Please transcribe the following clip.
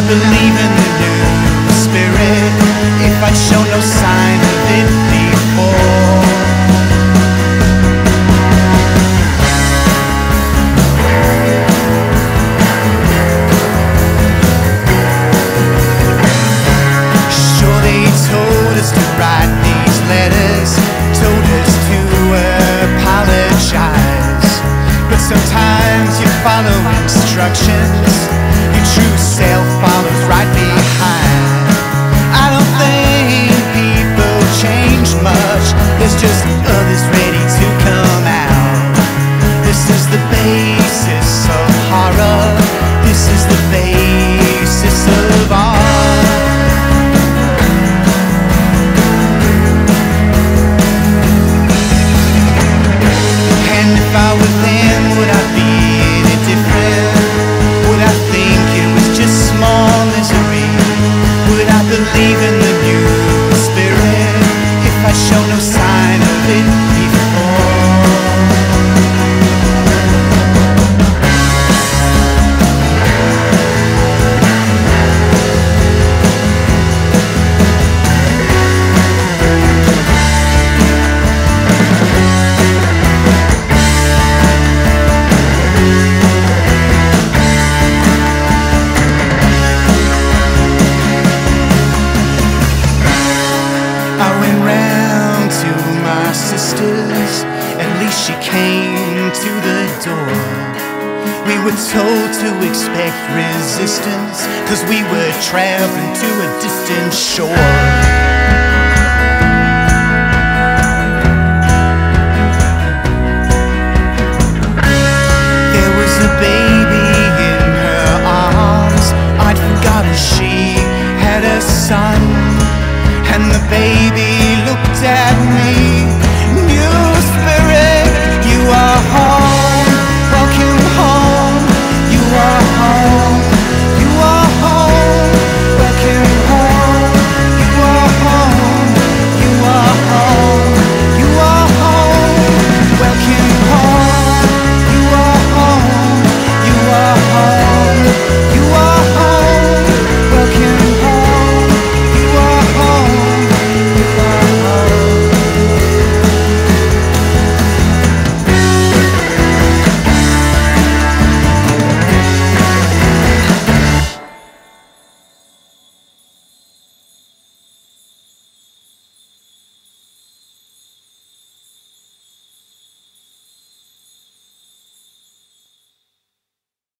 I believe in the New Spirit, if I show no sign of it before. Sure, they told us to write these letters, told us to apologize, but sometimes you follow instructions, your true self follows right behind. I don't think people change much, there's just others ready to come out. This is the basis of horror, this is the basis of art. And if I were them, would I be any different? Would I think it was just small misery? Would I believe in the New Spirit if I show no sign of it before? At least she came to the door. We were told to expect resistance, 'cause we were traveling to a distant shore.